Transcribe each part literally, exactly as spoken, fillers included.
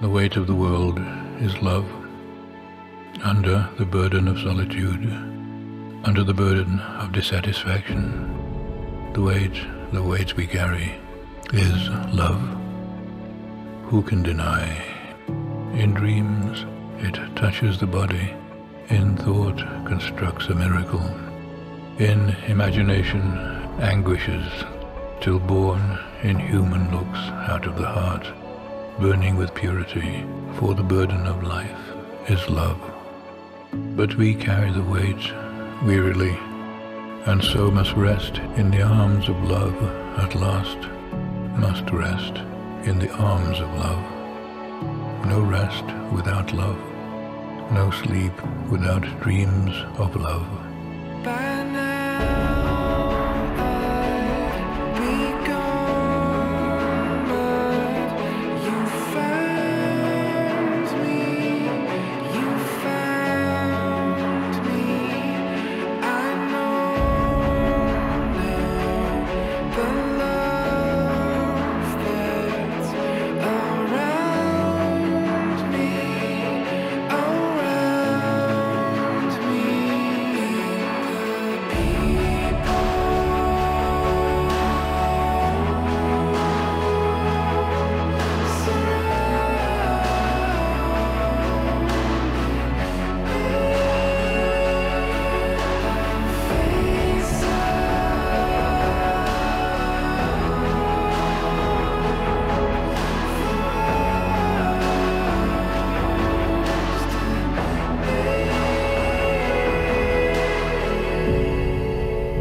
The weight of the world is love. Under the burden of solitude, under the burden of dissatisfaction, the weight, the weight we carry is love. Who can deny? In dreams, it touches the body. In thought, constructs a miracle. In imagination, anguishes, till born in human looks out of the heart, burning with purity, for the burden of life is love. But we carry the weight wearily, and so must rest in the arms of love at last, must rest in the arms of love. No rest without love, no sleep without dreams of love. By now.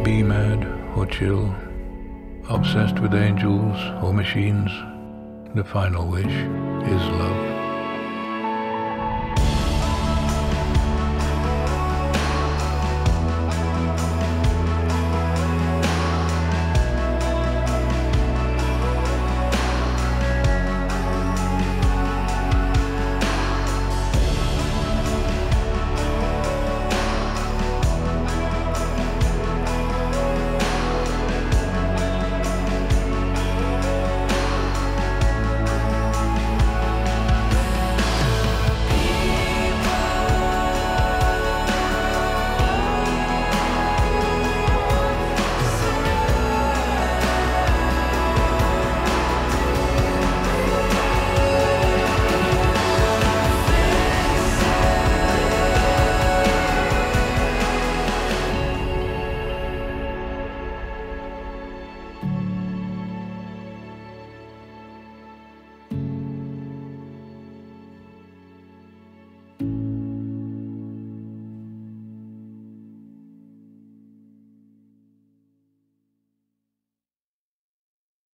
Be mad or chill, obsessed with angels or machines, the final wish is love.